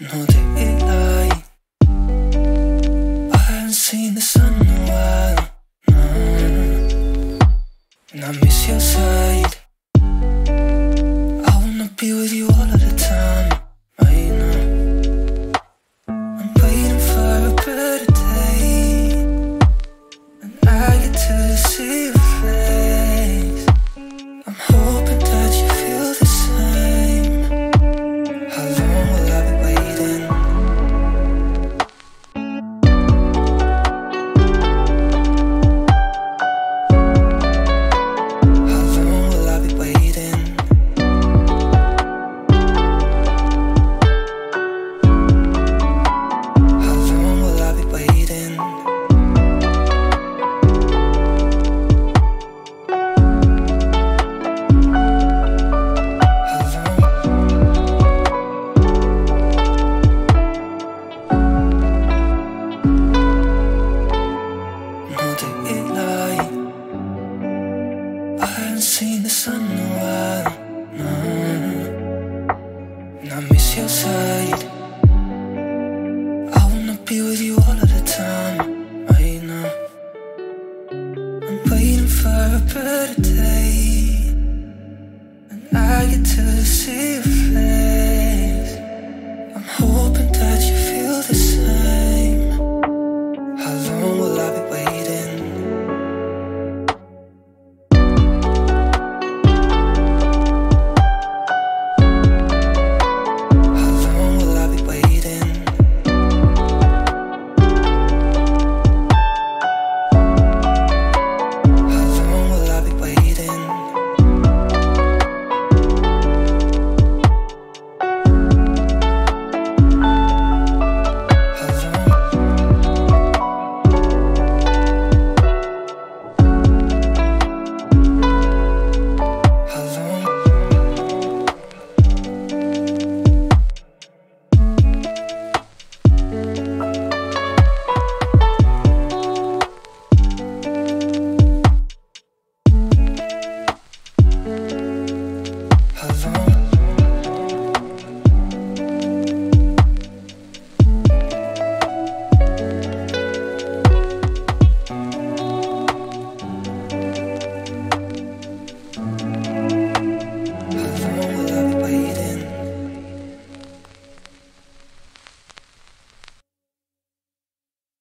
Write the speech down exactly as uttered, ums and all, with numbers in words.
のでいない I haven't seen the sun in a while、mm. And I miss your side I wanna be with you all of the time